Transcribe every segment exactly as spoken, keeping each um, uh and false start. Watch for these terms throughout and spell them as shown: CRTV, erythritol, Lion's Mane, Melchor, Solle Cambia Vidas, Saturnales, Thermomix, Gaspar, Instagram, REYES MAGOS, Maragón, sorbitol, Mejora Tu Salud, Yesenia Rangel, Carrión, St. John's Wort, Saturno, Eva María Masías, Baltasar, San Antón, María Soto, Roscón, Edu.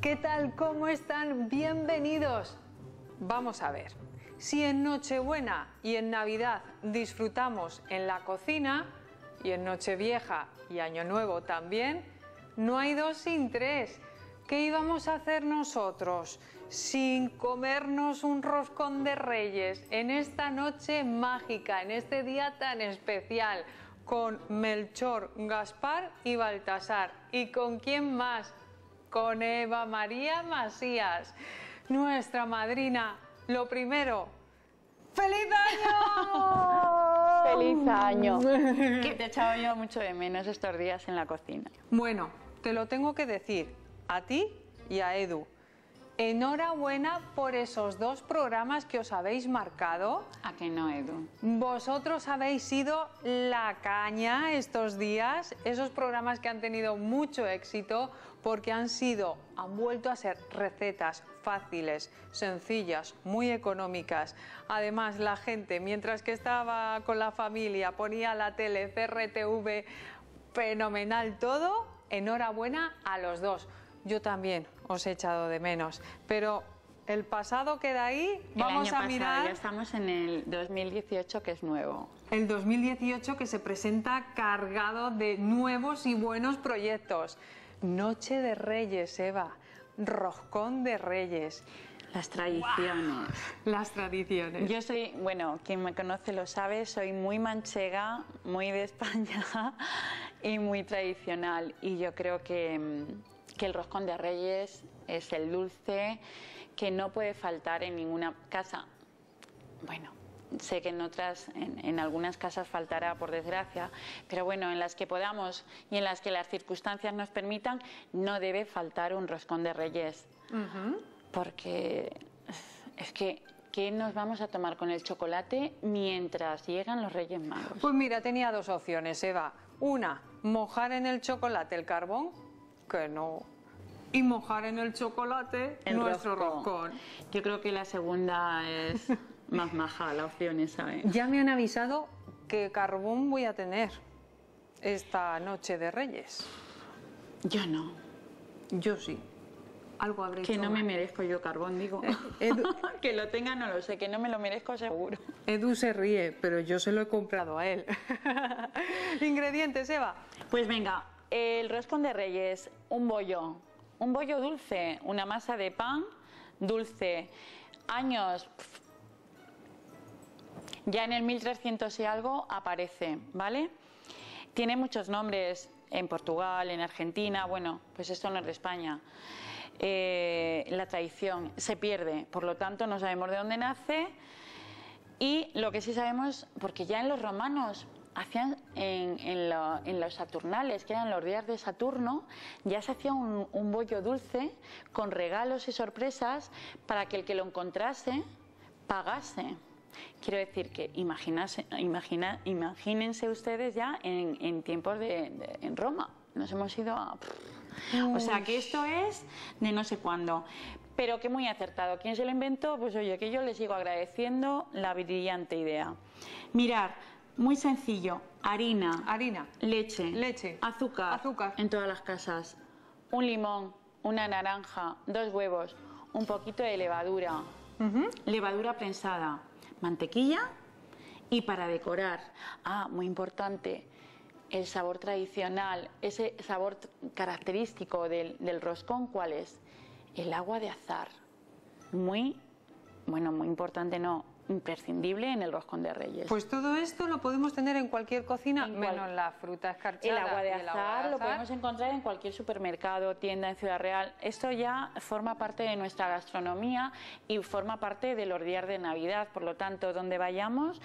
¿Qué tal? ¿Cómo están? Bienvenidos. Vamos a ver, si en Nochebuena y en Navidad disfrutamos en la cocina, y en Nochevieja y Año Nuevo también, no hay dos sin tres. ¿Qué íbamos a hacer nosotros sin comernos un roscón de Reyes en esta noche mágica, en este día tan especial, con Melchor, Gaspar y Baltasar? ¿Y con quién más? Con Eva María Masías, nuestra madrina. Lo primero, ¡feliz año! ¡Feliz año! Que te he echado yo mucho de menos estos días en la cocina. Bueno, te lo tengo que decir a ti y a Edu. Enhorabuena por esos dos programas que os habéis marcado. ¿A que no, Edu? Vosotros habéis sido la caña estos días. Esos programas que han tenido mucho éxito porque han sido, han vuelto a ser recetas fáciles, sencillas, muy económicas. Además, la gente, mientras que estaba con la familia, ponía la tele, C R T V, fenomenal todo. Enhorabuena a los dos. Yo también os he echado de menos, pero el pasado queda ahí. Vamos a mirar. Ya estamos en el dos mil dieciocho, que es nuevo. El dos mil dieciocho que se presenta cargado de nuevos y buenos proyectos. Noche de Reyes, Eva. Roscón de Reyes. Las tradiciones. ¡Wow! Las tradiciones. Yo soy, bueno, quien me conoce lo sabe, soy muy manchega, muy de España y muy tradicional. Y yo creo que... que el roscón de Reyes es el dulce que no puede faltar en ninguna casa. Bueno, sé que en otras, en, en algunas casas faltará, por desgracia, pero bueno, en las que podamos y en las que las circunstancias nos permitan, no debe faltar un roscón de Reyes. Uh-huh. Porque es que... ¿qué nos vamos a tomar con el chocolate mientras llegan los Reyes Magos? Pues mira, tenía dos opciones, Eva. Una, mojar en el chocolate el carbón... que no, y mojar en el chocolate el nuestro roscón. roscón. Yo creo que la segunda es más maja, la opción esa. ¿Eh? Ya me han avisado que carbón voy a tener esta noche de Reyes. Yo no. Yo sí. Algo habré hecho. Que no me merezco yo carbón, digo. Edu... que lo tenga no lo sé, que no me lo merezco seguro. Edu se ríe, pero yo se lo he comprado a él. Ingredientes, Eva. Pues venga. El roscón de Reyes, un bollo, un bollo dulce, una masa de pan dulce, años, ya en el mil trescientos y algo aparece, ¿vale? Tiene muchos nombres en Portugal, en Argentina, bueno, pues esto no es de España. Eh, la tradición se pierde, por lo tanto no sabemos de dónde nace, y lo que sí sabemos, porque ya en los romanos... hacían en, en, lo, en los Saturnales, que eran los días de Saturno, ya se hacía un, un bollo dulce con regalos y sorpresas para que el que lo encontrase pagase. Quiero decir que imaginase, imagina, imagínense ustedes ya en, en tiempos de, de en Roma. Nos hemos ido a... Uy. O sea, que esto es de no sé cuándo. Pero que muy acertado. ¿Quién se lo inventó? Pues oye, que yo le sigo agradeciendo la brillante idea. Mirar. Muy sencillo, harina, harina, leche, leche, azúcar, azúcar, en todas las casas, un limón, una naranja, dos huevos, un poquito de levadura, uh-huh. levadura prensada, mantequilla y para decorar, ah, muy importante, el sabor tradicional, ese sabor característico del, del roscón, ¿cuál es? El agua de azahar, muy, bueno, muy importante, no, imprescindible en el roscón de Reyes. Pues todo esto lo podemos tener en cualquier cocina, en cual... menos la fruta escarchada. El agua de azahar lo podemos encontrar en cualquier supermercado, tienda en Ciudad Real. Esto ya forma parte de nuestra gastronomía y forma parte de los días de Navidad. Por lo tanto, donde vayamos,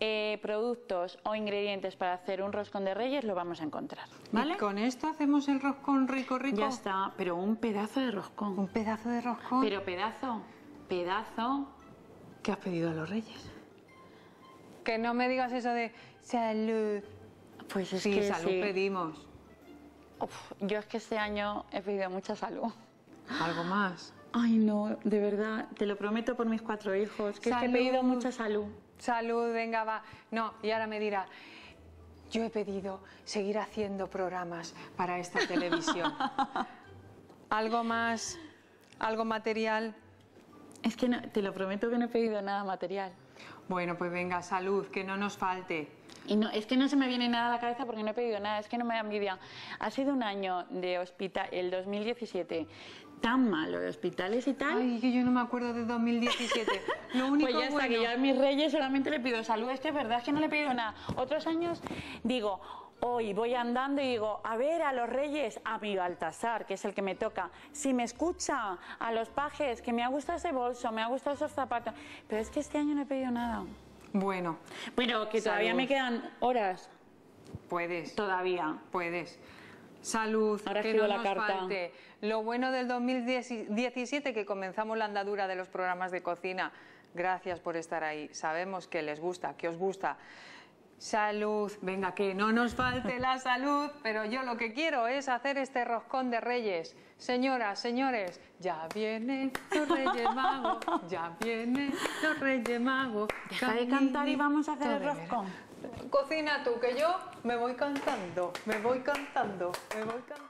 eh, productos o ingredientes para hacer un roscón de Reyes lo vamos a encontrar. ¿Vale? ¿Y con esto hacemos el roscón rico, rico? Ya está, pero un pedazo de roscón. Un pedazo de roscón. Pero pedazo, pedazo... ¿Qué has pedido a los Reyes? Que no me digas eso de salud. Pues es sí, que salud sí. pedimos. Uf, yo es que este año he pedido mucha salud. ¿Algo más? Ay, no, de verdad, te lo prometo por mis cuatro hijos, que, es que he pedido mucha salud. Salud, venga, va. No, y ahora me dirá, yo he pedido seguir haciendo programas para esta televisión. ¿Algo más? ¿Algo material? Es que no, te lo prometo que no he pedido nada material. Bueno, pues venga, salud, que no nos falte. Y no, es que no se me viene nada a la cabeza porque no he pedido nada, es que no me da envidia. Ha sido un año de hospital, el dos mil diecisiete, tan malo de hospitales y tal. Ay, que yo no me acuerdo de dos mil diecisiete. Lo único pues ya está, bueno, que yo a mis reyes solamente le pido salud. Este es verdad, es que no le he pedido nada. Otros años digo, hoy voy andando y digo, a ver a los reyes, a mi Baltasar, que es el que me toca, si me escucha, a los pajes, que me ha gustado ese bolso, me ha gustado esos zapatos. Pero es que este año no he pedido nada. Bueno, pero que todavía salud. Me quedan horas. Puedes. Todavía. Puedes. Salud, ahora que no la nos carta. Falte. Lo bueno del dos mil diecisiete, que comenzamos la andadura de los programas de cocina. Gracias por estar ahí. Sabemos que les gusta, que os gusta. Salud, venga, que no nos falte la salud, pero yo lo que quiero es hacer este roscón de Reyes. Señoras, señores, ya vienen los Reyes Magos, ya vienen los Reyes Magos. Deja de cantar y vamos a hacer el roscón. Cocina tú, que yo me voy cantando, me voy cantando, me voy cantando.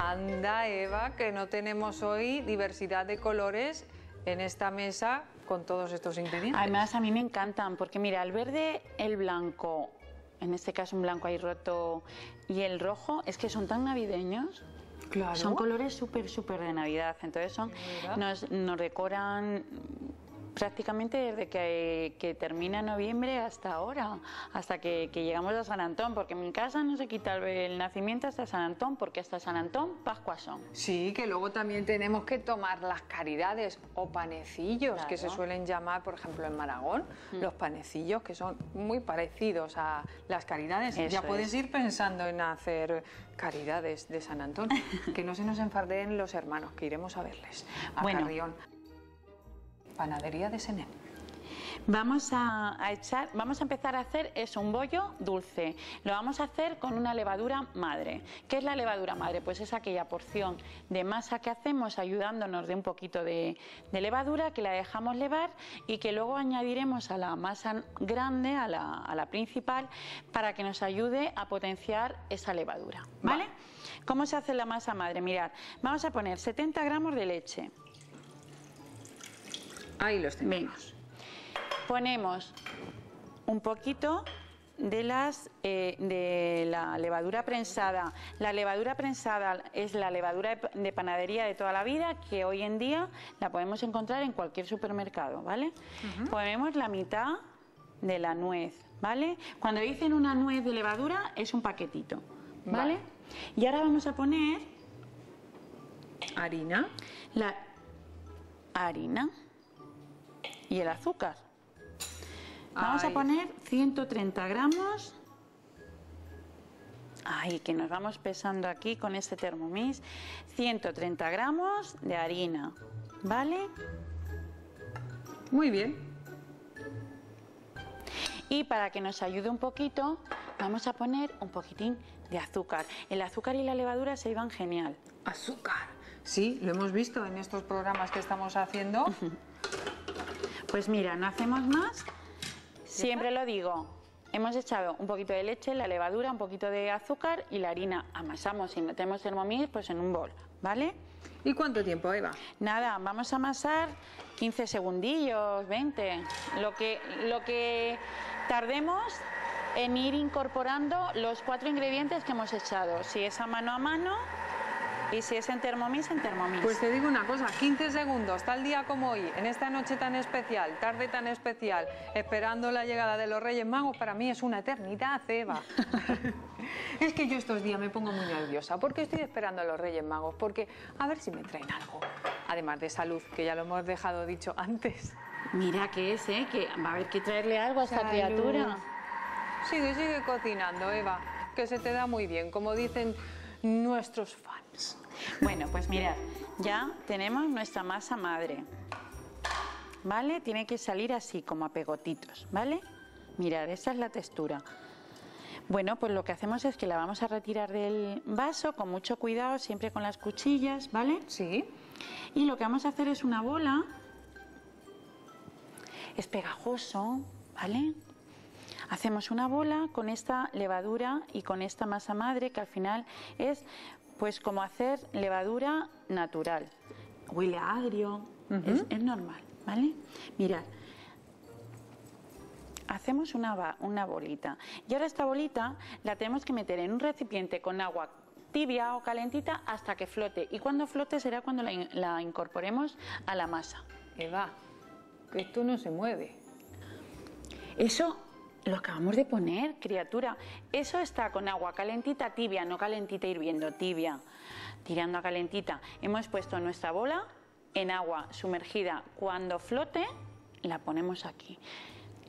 Anda, Eva, que no tenemos hoy diversidad de colores en esta mesa con todos estos ingredientes. Además, a mí me encantan, porque mira, el verde, el blanco, en este caso un blanco ahí roto, y el rojo, es que son tan navideños. Claro. Son colores súper, súper de Navidad. Entonces son, nos, nos decoran prácticamente desde que, que termina noviembre hasta ahora, hasta que, que llegamos a San Antón, porque en mi casa no se quita el, el nacimiento hasta San Antón, porque hasta San Antón, Pascuas son. Sí, que luego también tenemos que tomar las caridades o panecillos, claro, que se suelen llamar, por ejemplo, en Maragón, mm. los panecillos, que son muy parecidos a las caridades. Eso ya puedes es. ir pensando en hacer caridades de San Antón, que no se nos enfadeen los hermanos, que iremos a verles a bueno. Carrión. Panadería de Senén. Vamos a, a echar, vamos a empezar a hacer eso, un bollo dulce. Lo vamos a hacer con una levadura madre. ¿Qué es la levadura madre? Pues es aquella porción de masa que hacemos ayudándonos de un poquito de, de levadura, que la dejamos levar y que luego añadiremos a la masa grande, a la, a la principal, para que nos ayude a potenciar esa levadura. ¿Vale? Va. ¿Cómo se hace la masa madre? Mirad, vamos a poner setenta gramos de leche. Ahí los tenemos. Menos. Ponemos un poquito de, las, eh, de la levadura prensada. La levadura prensada es la levadura de panadería de toda la vida, que hoy en día la podemos encontrar en cualquier supermercado, ¿vale? Uh-huh. Ponemos la mitad de la nuez, ¿vale? Cuando dicen una nuez de levadura es un paquetito, ¿vale? Vale. Y ahora vamos a poner... Harina. La harina. Y el azúcar. Vamos Ay. a poner ciento treinta gramos. Ay, que nos vamos pesando aquí con este Thermomix. ciento treinta gramos de harina. ¿Vale? Muy bien. Y para que nos ayude un poquito, vamos a poner un poquitín de azúcar. El azúcar y la levadura se iban genial. Azúcar. Sí, lo hemos visto en estos programas que estamos haciendo. Uh-huh. Pues mira, no hacemos más, siempre lo digo, hemos echado un poquito de leche, la levadura, un poquito de azúcar y la harina. Amasamos, si no tenemos Thermomix, pues en un bol, ¿vale? ¿Y cuánto tiempo, Eva? Nada, vamos a amasar quince segundillos, veinte, lo que, lo que tardemos en ir incorporando los cuatro ingredientes que hemos echado. Si es a mano a mano, Y si es en Thermomix, en Thermomix. Pues te digo una cosa, quince segundos, tal día como hoy, en esta noche tan especial, tarde tan especial, esperando la llegada de los Reyes Magos, para mí es una eternidad, Eva. Es que yo estos días me pongo muy nerviosa, porque estoy esperando a los Reyes Magos, porque a ver si me traen algo. Además de salud, que ya lo hemos dejado dicho antes. Mira que es, ¿eh? Que va a haber que traerle algo a esta salud. Criatura. Sigue, sigue cocinando, Eva, que se te da muy bien, como dicen nuestros fans. Bueno, pues mirad, ya tenemos nuestra masa madre, ¿vale? Tiene que salir así, como a pegotitos, ¿vale? Mirad, esa es la textura. Bueno, pues lo que hacemos es que la vamos a retirar del vaso con mucho cuidado, siempre con las cuchillas, ¿vale? Sí. Y lo que vamos a hacer es una bola. Es pegajoso, ¿vale? Hacemos una bola con esta levadura y con esta masa madre, que al final es pues como hacer levadura natural. Huele a agrio, uh-huh. es, es normal, ¿vale? Mirad, hacemos una, una bolita. Y ahora esta bolita la tenemos que meter en un recipiente con agua tibia o calentita hasta que flote. Y cuando flote será cuando la, la incorporemos a la masa. Eva, que esto no se mueve. Eso lo acabamos de poner, criatura. Eso está con agua calentita, tibia, no calentita hirviendo, tibia, tirando a calentita. Hemos puesto nuestra bola en agua sumergida. Cuando flote, la ponemos aquí.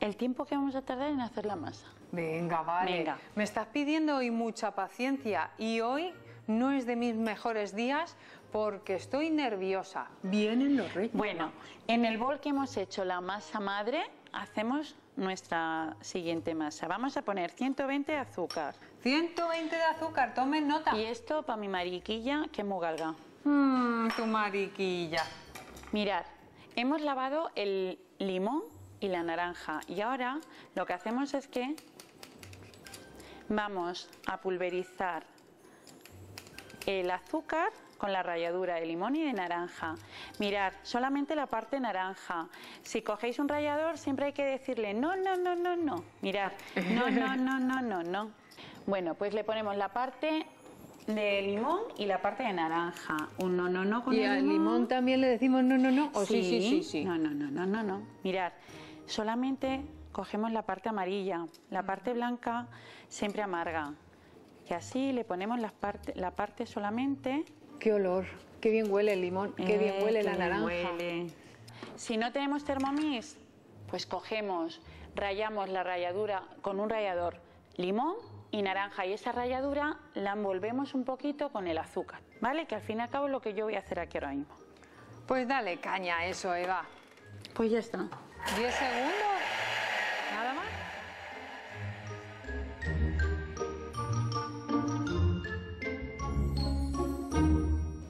El tiempo que vamos a tardar en hacer la masa. Venga, vale. Venga. Me estás pidiendo hoy mucha paciencia y hoy no es de mis mejores días porque estoy nerviosa. Vienen los Reyes. Bueno, en el bol que hemos hecho la masa madre, hacemos nuestra siguiente masa. Vamos a poner ciento veinte de azúcar. ciento veinte de azúcar, tomen nota. Y esto para mi mariquilla, que es muy galga. Mmm, tu mariquilla. Mirad, hemos lavado el limón y la naranja. Y ahora lo que hacemos es que vamos a pulverizar el azúcar con la ralladura de limón y de naranja. Mirad, solamente la parte naranja. Si cogéis un rallador siempre hay que decirle no, no, no, no, no. Mirad, no, no, no, no, no, no. Bueno, pues le ponemos la parte de limón y la parte de naranja. Un no, no, no con el limón. ¿Y al limón también le decimos no, no, no? ¿O sí, sí, sí, sí? No, no, no, no, no, no. Mirad, solamente cogemos la parte amarilla. La parte blanca siempre amarga. Y así le ponemos la parte, la parte solamente. Qué olor, qué bien huele el limón, qué eh, bien huele qué la naranja. Huele. Si no tenemos Thermomix, pues cogemos, rayamos la ralladura con un rallador, limón y naranja. Y esa ralladura la envolvemos un poquito con el azúcar, ¿vale? Que al fin y al cabo es lo que yo voy a hacer aquí ahora mismo. Pues dale caña a eso, Eva. Pues ya está. ¿diez segundos? ¿Nada más?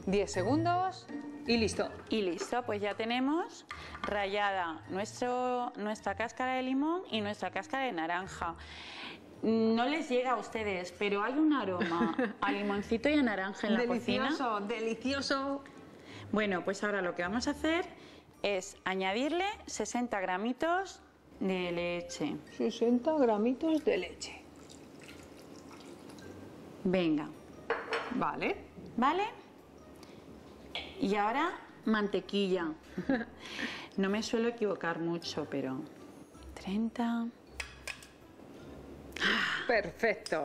diez segundos y listo. Y listo, pues ya tenemos rallada nuestro, nuestra cáscara de limón y nuestra cáscara de naranja. No les llega a ustedes, pero hay un aroma a limoncito y a naranja en la cocina. Delicioso, delicioso. Bueno, pues ahora lo que vamos a hacer es añadirle sesenta gramitos de leche. sesenta gramitos de leche. Venga. Vale. Vale. Y ahora, mantequilla. No me suelo equivocar mucho, pero... treinta... ¡Ah! ¡Perfecto!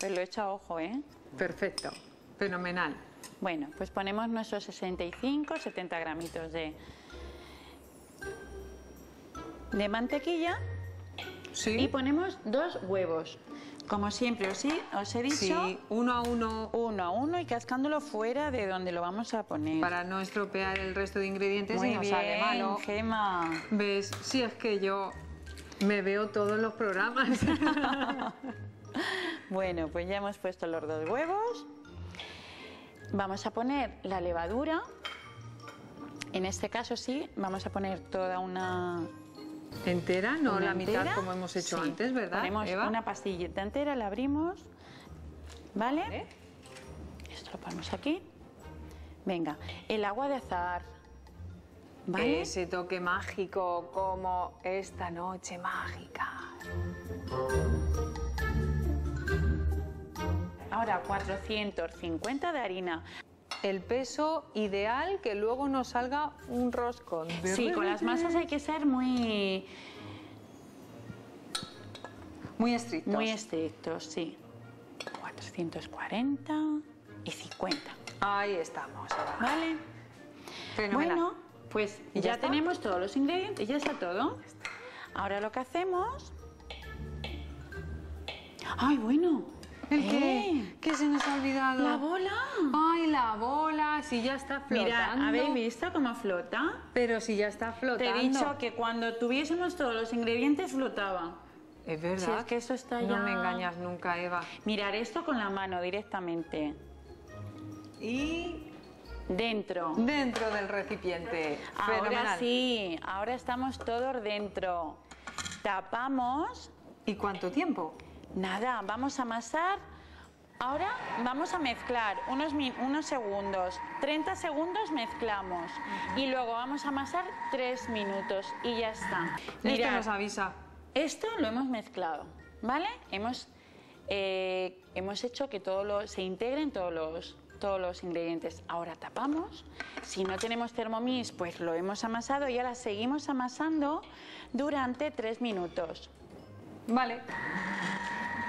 Pues lo he hecho a ojo, ¿eh? Perfecto. Fenomenal. Bueno, pues ponemos nuestros sesenta y cinco, setenta gramitos de... de mantequilla. Sí. Y ponemos dos huevos. Como siempre, os he, os he dicho... Sí, uno a uno. Uno a uno y cascándolo fuera de donde lo vamos a poner. Para no estropear el resto de ingredientes. Muy bien, sale malo. Gema. ¿Ves? Si es que yo me veo todos los programas. Bueno, pues ya hemos puesto los dos huevos. Vamos a poner la levadura. En este caso sí, vamos a poner toda una... entera, no una la entera, mitad como hemos hecho sí. antes, ¿verdad? Ponemos Eva? Una pastillita entera, la abrimos, ¿vale? ¿vale? Esto lo ponemos aquí. Venga, el agua de azahar, ¿vale? Ese toque mágico como esta noche mágica. ahora cuatrocientos cincuenta de harina. El peso ideal, que luego nos salga un roscón. Sí, con las masas hay que ser muy... Muy estrictos. Muy estrictos, sí. cuatrocientos cuarenta y cincuenta. Ahí estamos. Vale. Fenomenal. Bueno, pues ya, ya tenemos todos los ingredientes, ya está todo. Ahora lo que hacemos... ¡Ay, bueno! ¿El qué? ¿Qué se nos ha olvidado? ¡La bola! ¡Ay, la bola! Si ya está flotando. Mira, ¿habéis visto cómo flota? Pero si ya está flotando. Te he dicho que cuando tuviésemos todos los ingredientes flotaba. Es verdad. Si es que eso está ya... No me engañas nunca, Eva. Mirar esto con la mano directamente. Y... Dentro. Dentro del recipiente. Ahora Fenomenal. Sí, ahora estamos todos dentro. Tapamos. ¿Y cuánto tiempo? Nada, vamos a amasar. Ahora vamos a mezclar unos, unos segundos. treinta segundos mezclamos. Uh-huh. Y luego vamos a amasar tres minutos y ya está. Mirad, esto nos avisa. Esto lo hemos mezclado, ¿vale? Hemos, eh, hemos hecho que todo lo, se integren todos los... todos los ingredientes. Ahora tapamos. Si no tenemos Thermomix, pues lo hemos amasado y ahora seguimos amasando durante tres minutos. Vale.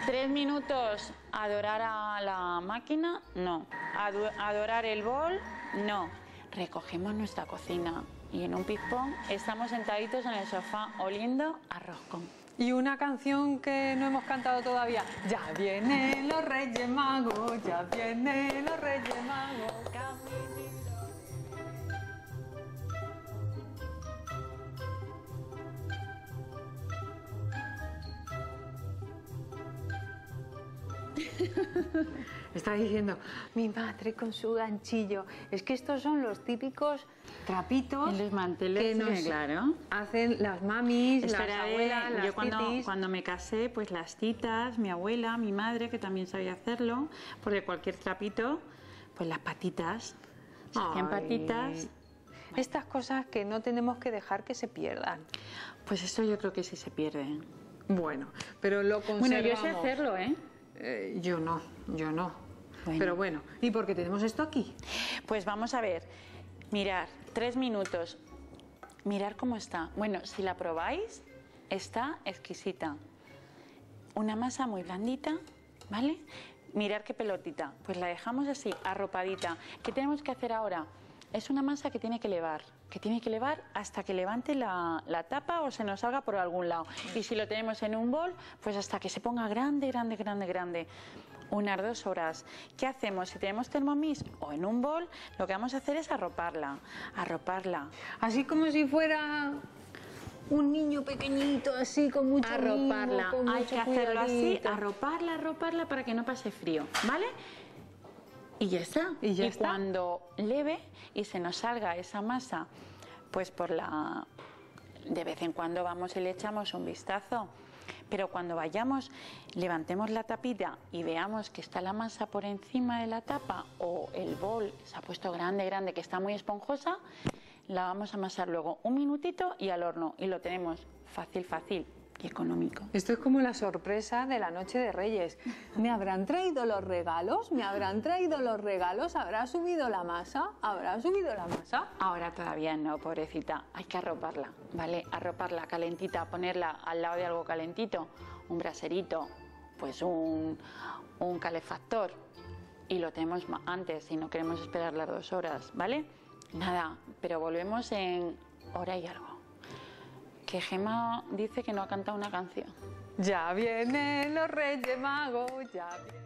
Tres minutos a dorar a la máquina, no. A dorar el bol, no. Recogemos nuestra cocina y en un pizpón estamos sentaditos en el sofá oliendo a roscón. Y una canción que no hemos cantado todavía. Ya vienen los Reyes Magos, ya vienen los Reyes Magos. Está diciendo, mi madre con su ganchillo. Es que estos son los típicos trapitos los manteles, que nos sí, claro. hacen las mamis, Esperaré, las abuelas, las yo cuando, titis. Cuando me casé, pues las titas, mi abuela, mi madre, que también sabía hacerlo, porque cualquier trapito, pues las patitas, se hacían patitas. Estas cosas que no tenemos que dejar que se pierdan. Pues eso yo creo que sí se pierde. Bueno, pero lo conservamos. Bueno, yo sé hacerlo, ¿eh? Eh, yo no, yo no. Bueno. Pero bueno, ¿y por qué tenemos esto aquí? Pues vamos a ver, mirad, tres minutos, mirad cómo está. Bueno, si la probáis, está exquisita. Una masa muy blandita, ¿vale? Mirad qué pelotita, pues la dejamos así, arropadita. ¿Qué tenemos que hacer ahora? Es una masa que tiene que elevar, que tiene que elevar hasta que levante la, la tapa o se nos salga por algún lado. Y si lo tenemos en un bol, pues hasta que se ponga grande, grande, grande, grande. Unas dos horas. ¿Qué hacemos? Si tenemos Thermomix o en un bol, lo que vamos a hacer es arroparla, arroparla. Así como si fuera un niño pequeñito, así con mucho arroparla. Mimo, con Hay mucho que cuidadito. Hacerlo así, arroparla, arroparla para que no pase frío, ¿vale? Y ya está. Y, ya y está. Cuando leve y se nos salga esa masa, pues por la... de vez en cuando vamos y le echamos un vistazo. Pero cuando vayamos, levantemos la tapita y veamos que está la masa por encima de la tapa o el bol se ha puesto grande, grande, que está muy esponjosa, la vamos a amasar luego un minutito y al horno. Y lo tenemos fácil, fácil. Y económico. Esto es como la sorpresa de la noche de Reyes. ¿Me habrán traído los regalos? ¿Me habrán traído los regalos? ¿Habrá subido la masa? ¿Habrá subido la masa? Ahora todavía no, pobrecita. Hay que arroparla, ¿vale? Arroparla calentita, ponerla al lado de algo calentito, un braserito, pues un, un calefactor. Y lo tenemos antes si no queremos esperar las dos horas, ¿vale? Nada, pero volvemos en hora y algo. Que Gemma dice que no ha cantado una canción. Ya vienen los Reyes Magos, ya vienen...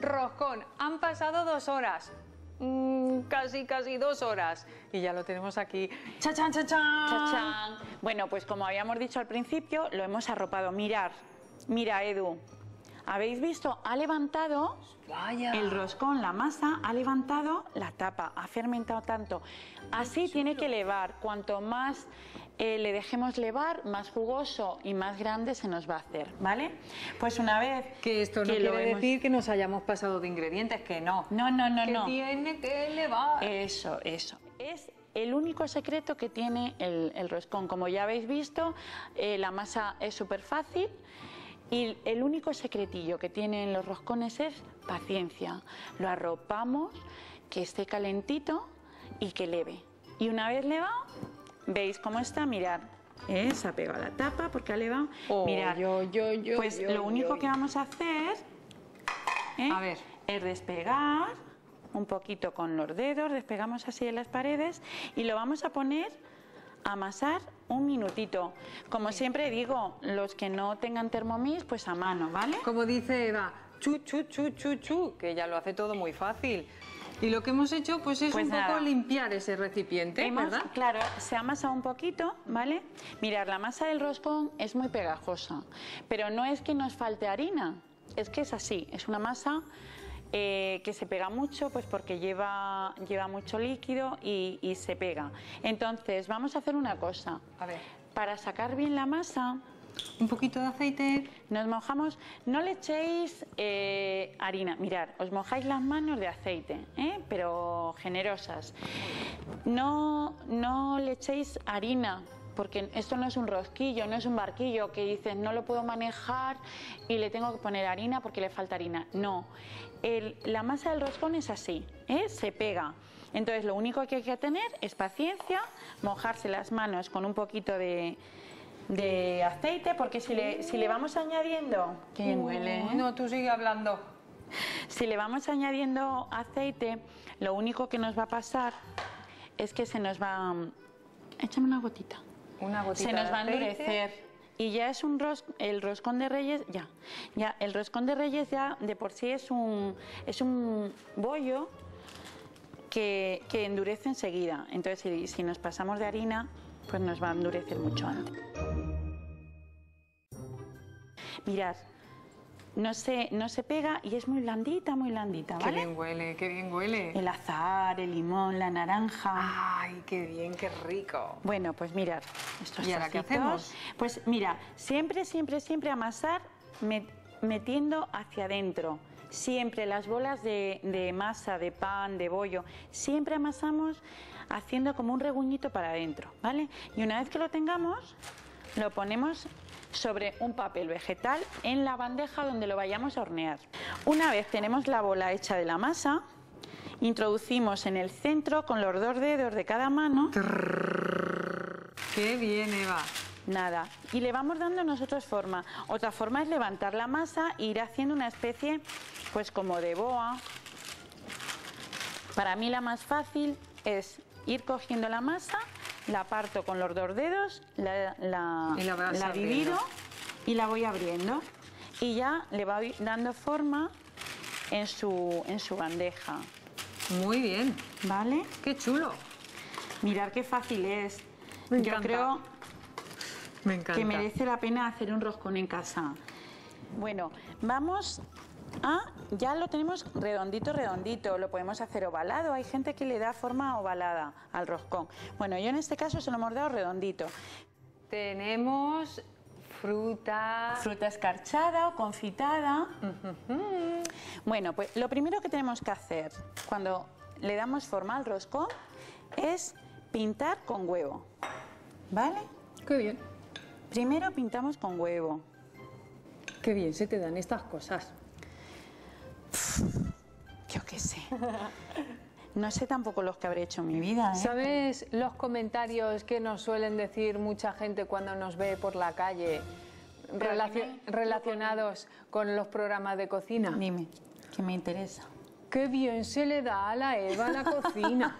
Roscón, han pasado dos horas. Mm, casi, casi dos horas. Y ya lo tenemos aquí. ¡Chachán, chachán! ¡Chachán! Bueno, pues como habíamos dicho al principio, lo hemos arropado. Mirad, mira, Edu. ¿Habéis visto? Ha levantado Vaya. el roscón, la masa, ha levantado la tapa, ha fermentado tanto. Así tiene que elevar. Cuanto más eh, le dejemos elevar, más jugoso y más grande se nos va a hacer, ¿vale? Pues una vez... Que esto no que quiere hemos... decir que nos hayamos pasado de ingredientes, que no. No, no, no, que no. Que tiene que elevar. Eso, eso. Es el único secreto que tiene el, el roscón. Como ya habéis visto, eh, la masa es súper fácil. Y el único secretillo que tienen los roscones es paciencia. Lo arropamos, que esté calentito y que leve. Y una vez levado, veis cómo está, mirad. ¿Eh? Se ha pegado la tapa porque ha levado. Oh, mirad, yo, yo, yo, pues yo, lo único yo, yo. que vamos a hacer ¿eh? a ver. es despegar un poquito con los dedos, despegamos así de las paredes y lo vamos a poner a amasar un minutito. Como siempre digo, los que no tengan Thermomix, pues a mano, ¿vale? Como dice Eva, chu, chu, chu, chu, chu, que ya lo hace todo muy fácil. Y lo que hemos hecho pues es pues un nada. poco limpiar ese recipiente, hemos, ¿verdad? Claro, se ha amasado un poquito, ¿vale? Mirad, la masa del roscón es muy pegajosa, pero no es que nos falte harina, es que es así, es una masa eh, que se pega mucho, pues porque lleva, lleva mucho líquido y, y se pega. Entonces, vamos a hacer una cosa. A ver. Para sacar bien la masa, un poquito de aceite. Nos mojamos, no le echéis eh, harina, mirad, os mojáis las manos de aceite, ¿eh? pero generosas. No, no le echéis harina, porque esto no es un rosquillo, no es un barquillo que dices no lo puedo manejar y le tengo que poner harina porque le falta harina. No, el, la masa del roscón es así, ¿eh? se pega. Entonces lo único que hay que tener es paciencia, mojarse las manos con un poquito de... de aceite, porque si le, si le vamos añadiendo... Que huele, ¿eh? No, tú sigue hablando. Si le vamos añadiendo aceite, lo único que nos va a pasar es que se nos va... Échame una gotita. Una gotita. Se nos va a endurecer. Y ya es un ros, el roscón de Reyes, ya, ya, el roscón de Reyes ya de por sí es un, es un bollo que, que endurece enseguida. Entonces, si, si nos pasamos de harina, pues nos va a endurecer mucho antes. Mirad, no se, no se pega y es muy blandita, muy blandita, ¿vale? Qué bien huele, qué bien huele. El azahar, el limón, la naranja. Ay, qué bien, qué rico. Bueno, pues mirad, estos ¿Y ahora qué hacemos? Pues mira, siempre, siempre, siempre amasar metiendo hacia adentro. Siempre las bolas de, de masa, de pan, de bollo, siempre amasamos haciendo como un reguñito para adentro, ¿vale? Y una vez que lo tengamos, lo ponemos sobre un papel vegetal en la bandeja donde lo vayamos a hornear. Una vez tenemos la bola hecha de la masa, introducimos en el centro con los dos dedos de cada mano. ¡Qué bien, Eva! Nada, y le vamos dando nosotros forma. Otra forma es levantar la masa e ir haciendo una especie, pues como de boa. Para mí la más fácil es ir cogiendo la masa, la parto con los dos dedos, la, la, y la, la divido y la voy abriendo. Y ya le voy dando forma en su, en su bandeja. Muy bien. ¿Vale? ¡Qué chulo! Mirad qué fácil es. Me encanta. Yo creo... Me encanta. Que merece la pena hacer un roscón en casa. Bueno, vamos a... Ya lo tenemos redondito, redondito. Lo podemos hacer ovalado. Hay gente que le da forma ovalada al roscón. Bueno, yo en este caso se lo hemos dado redondito. Tenemos fruta... Fruta escarchada o confitada. Uh-huh. Bueno, pues lo primero que tenemos que hacer cuando le damos forma al roscón es pintar con huevo. ¿Vale? Qué bien. Primero pintamos con huevo. Qué bien se te dan estas cosas. Yo qué sé. No sé tampoco los que habré hecho en mi vida, ¿eh? ¿Sabes los comentarios que nos suelen decir mucha gente cuando nos ve por la calle relacion, dime, relacionados con los programas de cocina? Dime, que me interesa. Qué bien se le da a la Eva la cocina.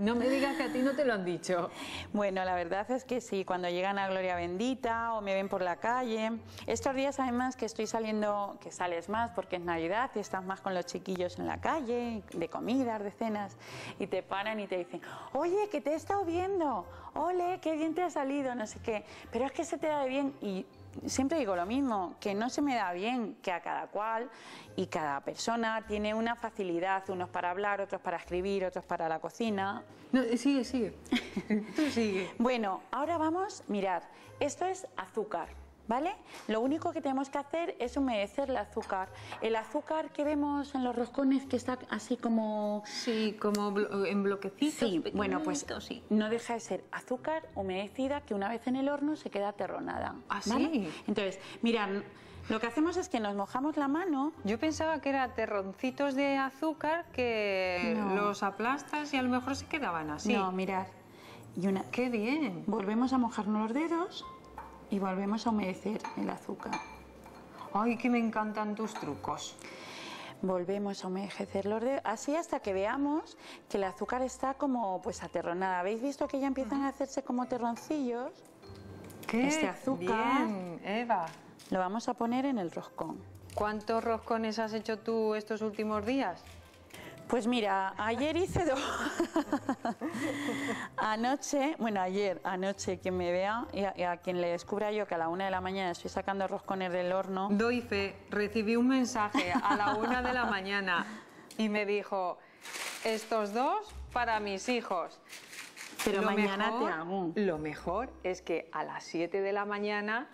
No me digas que a ti no te lo han dicho. Bueno, la verdad es que sí, cuando llegan a Gloria Bendita o me ven por la calle. Estos días además que estoy saliendo, que sales más porque es Navidad y estás más con los chiquillos en la calle, de comidas, de cenas, y te paran y te dicen, oye, que te he estado viendo, ole, qué bien te ha salido, no sé qué, pero es que se te da bien. Y siempre digo lo mismo, que no se me da bien, que a cada cual y cada persona tiene una facilidad, unos para hablar, otros para escribir, otros para la cocina. No, sigue, sigue. Tú sigue. Bueno, ahora vamos, mirad, esto es azúcar, ¿Vale? Lo único que tenemos que hacer es humedecer el azúcar. El azúcar que vemos en los roscones, que está así como... Sí, como blo en bloquecitos. Sí, bueno, pues sí. No deja de ser azúcar humedecida que una vez en el horno se queda aterronada. ¿Ah, ¿vale? sí? Entonces, mirad, lo que hacemos es que nos mojamos la mano. Yo pensaba que eran terroncitos de azúcar que no. los aplastas y a lo mejor se quedaban así. No, mirad. Y una... ¡Qué bien! Volvemos a mojarnos los dedos. Y volvemos a humedecer el azúcar. ¡Ay, que me encantan tus trucos! Volvemos a humedecer los dedos, así hasta que veamos que el azúcar está como pues aterronada. ¿Habéis visto que ya empiezan a hacerse como terroncillos? ¡Qué este azúcar bien, Eva! Lo vamos a poner en el roscón. ¿Cuántos roscones has hecho tú estos últimos días? Pues mira, ayer hice dos. Anoche, bueno, ayer, anoche, quien me vea y a, y a quien le descubra yo que a la una de la mañana estoy sacando roscones del horno. Doy fe, recibí un mensaje a la una de la mañana y me dijo, estos dos para mis hijos. Pero lo mañana mejor, te hago. Lo mejor es que a las siete de la mañana...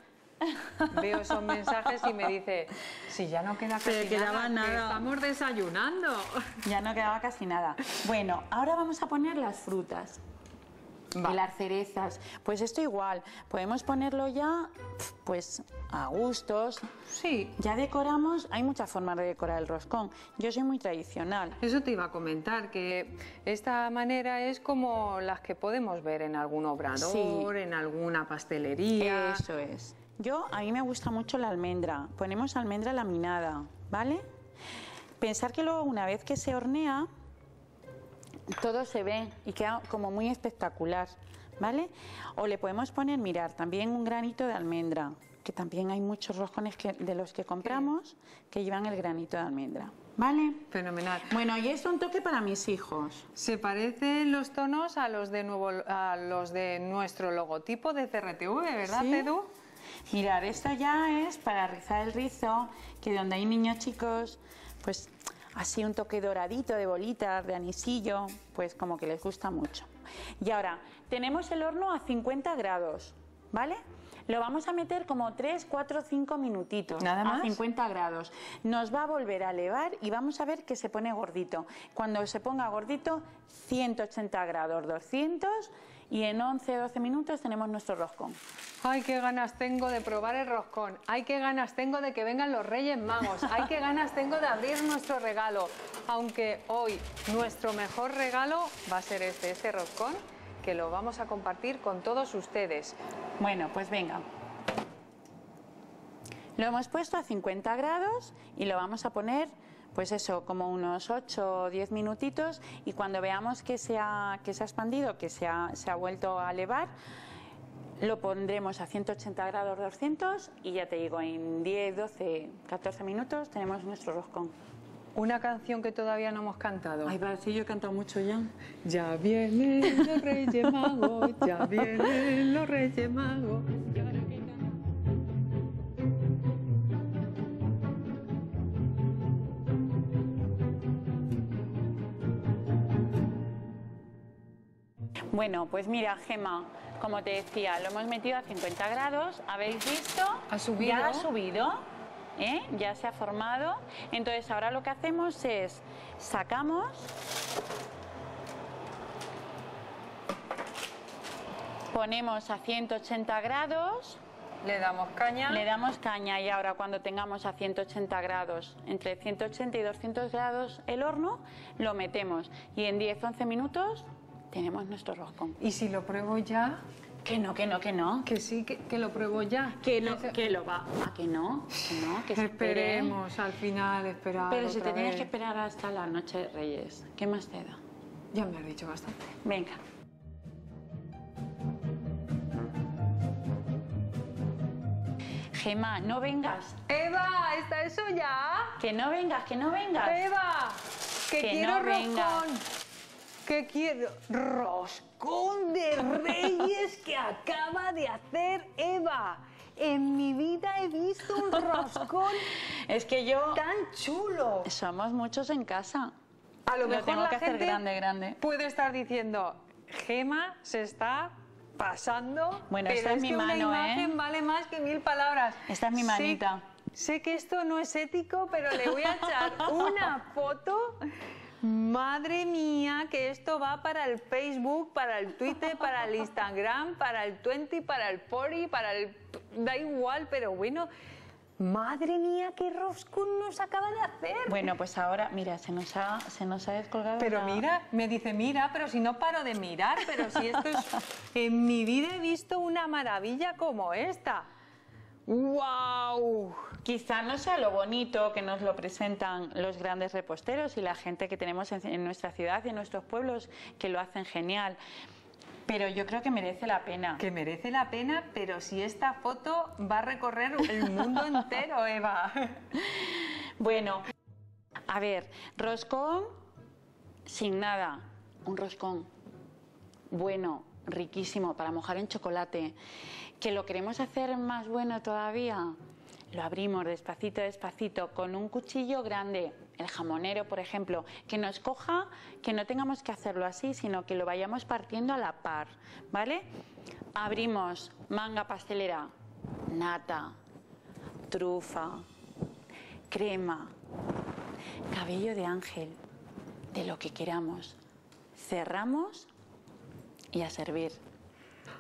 Veo esos mensajes y me dice, si ya no queda casi nada, nada. Que estamos desayunando. Ya no quedaba casi nada. Bueno, ahora vamos a poner las frutas. Va. Y las cerezas. Pues esto igual, podemos ponerlo ya pues a gustos. Sí. Ya decoramos, hay muchas formas de decorar el roscón. Yo soy muy tradicional. Eso te iba a comentar, que esta manera es como las que podemos ver en algún obrador, sí. en alguna pastelería. Eso es. Yo, a mí me gusta mucho la almendra. Ponemos almendra laminada, ¿vale? Pensar que luego, una vez que se hornea, todo se ve y queda como muy espectacular, ¿vale? O le podemos poner, mirar, también un granito de almendra, que también hay muchos roscones que, de los que compramos que llevan el granito de almendra, ¿vale? Fenomenal. Bueno, y es un toque para mis hijos. Se parecen los tonos a los de, nuevo, a los de nuestro logotipo de C R T V, ¿verdad, ¿Sí? Edu? Mirad, esta ya es para rizar el rizo, que donde hay niños chicos, pues así un toque doradito de bolitas, de anisillo, pues como que les gusta mucho. Y ahora, tenemos el horno a cincuenta grados, ¿vale? Lo vamos a meter como tres, cuatro, cinco minutitos. ¿Nada más? A cincuenta grados. Nos va a volver a elevar y vamos a ver que se pone gordito. Cuando se ponga gordito, ciento ochenta grados, doscientos, y en once, doce minutos tenemos nuestro roscón. ¡Ay, qué ganas tengo de probar el roscón! ¡Ay, qué ganas tengo de que vengan los Reyes Magos! ¡Ay, qué ganas tengo de abrir nuestro regalo! Aunque hoy nuestro mejor regalo va a ser este, este roscón, que lo vamos a compartir con todos ustedes. Bueno, pues venga. Lo hemos puesto a cincuenta grados y lo vamos a poner, pues eso, como unos ocho o diez minutitos, y cuando veamos que se ha, que se ha expandido, que se ha, se ha vuelto a elevar, lo pondremos a ciento ochenta grados, doscientos, y ya te digo, en diez, doce, catorce minutos tenemos nuestro roscón. Una canción que todavía no hemos cantado. Ay, va, sí, yo he cantado mucho ya. Ya vienen los Reyes Magos, ya vienen los Reyes Magos. Bueno, pues mira, Gemma, como te decía, lo hemos metido a cincuenta grados, habéis visto, ha subido. ya ha subido, ¿eh? Ya se ha formado. Entonces ahora lo que hacemos es, sacamos, ponemos a ciento ochenta grados, le damos caña, le damos caña y ahora cuando tengamos a ciento ochenta grados, entre ciento ochenta y doscientos grados el horno, lo metemos y en diez, once minutos tenemos nuestro roscón. ¿Y si lo pruebo ya? Que no, que no, que no. Que sí, que, que lo pruebo ya. Que lo, que lo va. ¿A que no? Que no, que se Esperemos, esperen. al final, esperar Pero si te vez. tienes que esperar hasta la noche de Reyes, ¿qué más te da? Ya me has dicho bastante. Venga. Gemma, no vengas. ¡Eva, está eso ya! Que no vengas, que no vengas. ¡Eva, que, que quiero no roscón! ¿Qué quiero? Roscón de Reyes que acaba de hacer Eva. En mi vida he visto un roscón es que yo... tan chulo. Somos muchos en casa. A lo mejor lo tengo la que gente hacer grande, grande. Puede estar diciendo, Gemma se está pasando. Bueno, pero esta es, es mi que mano, una imagen, ¿eh? Vale más que mil palabras. Esta es mi manita. Sé, sé que esto no es ético, pero le voy a echar una foto. Madre mía, que esto va para el Facebook, para el Twitter, para el Instagram, para el veinte, para el cuarenta, para el... Da igual, pero bueno... Madre mía, qué roscón nos acaba de hacer. Bueno, pues ahora, mira, se nos ha, se nos ha descolgado. Pero la... mira, me dice, mira, pero si no paro de mirar, pero si esto es... En mi vida he visto una maravilla como esta. ¡Wow! Quizá no sea lo bonito que nos lo presentan los grandes reposteros y la gente que tenemos en, en nuestra ciudad y en nuestros pueblos, que lo hacen genial. Pero yo creo que merece la pena. Que merece la pena, pero si esta foto va a recorrer el mundo entero, Eva. Bueno, a ver, roscón sin nada. Un roscón bueno, riquísimo, para mojar en chocolate. ¿Que lo queremos hacer más bueno todavía? Lo abrimos despacito, despacito, con un cuchillo grande. El jamonero, por ejemplo, que nos coja, que no tengamos que hacerlo así, sino que lo vayamos partiendo a la par, ¿vale? Abrimos manga pastelera, nata, trufa, crema, cabello de ángel, de lo que queramos. Cerramos y a servir.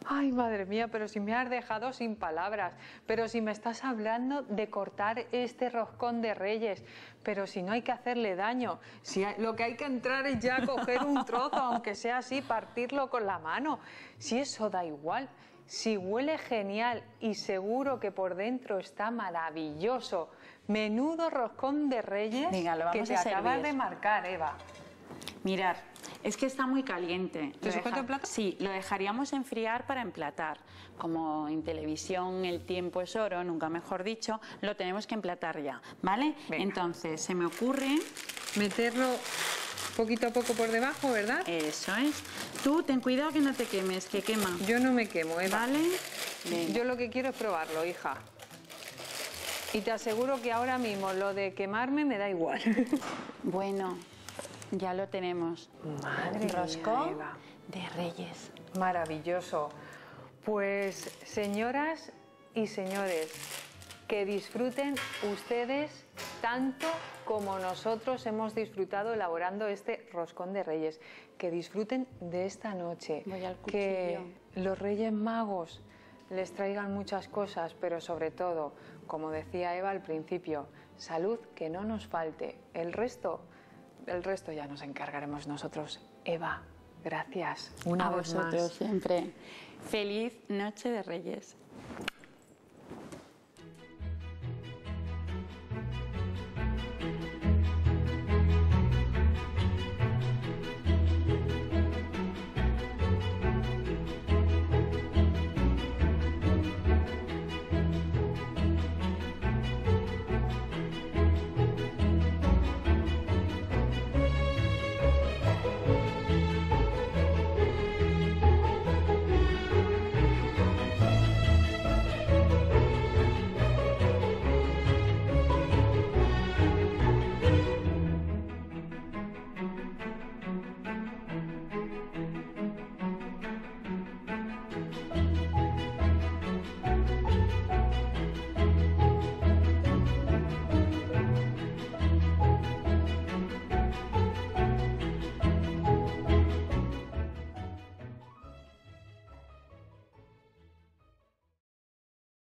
Ay, madre mía, pero si me has dejado sin palabras, pero si me estás hablando de cortar este roscón de Reyes, pero si no hay que hacerle daño, si hay, lo que hay que entrar es ya coger un trozo, aunque sea así, partirlo con la mano, si eso da igual, si huele genial y seguro que por dentro está maravilloso, menudo roscón de Reyes. Venga, lo vamos que te a acabas servir. De marcar, Eva. Mirar, es que está muy caliente. ¿Te sujeto el plato? Sí, lo dejaríamos enfriar para emplatar. Como en televisión el tiempo es oro, nunca mejor dicho, lo tenemos que emplatar ya, ¿vale? Venga. Entonces, se me ocurre meterlo poquito a poco por debajo, ¿verdad? Eso es. Tú ten cuidado que no te quemes, que quema. Yo no me quemo, Eva. ¿Vale? Venga. Yo lo que quiero es probarlo, hija. Y te aseguro que ahora mismo lo de quemarme me da igual. Bueno... Ya lo tenemos. Madre roscón mía, de Reyes. Maravilloso. Pues, señoras y señores, que disfruten ustedes tanto como nosotros hemos disfrutado elaborando este roscón de Reyes. Que disfruten de esta noche. Voy al cuchillo. Que los Reyes Magos les traigan muchas cosas, pero sobre todo, como decía Eva al principio, salud que no nos falte. El resto... El resto ya nos encargaremos nosotros. Eva, gracias. Una vez más. A vosotros siempre. Feliz Noche de Reyes.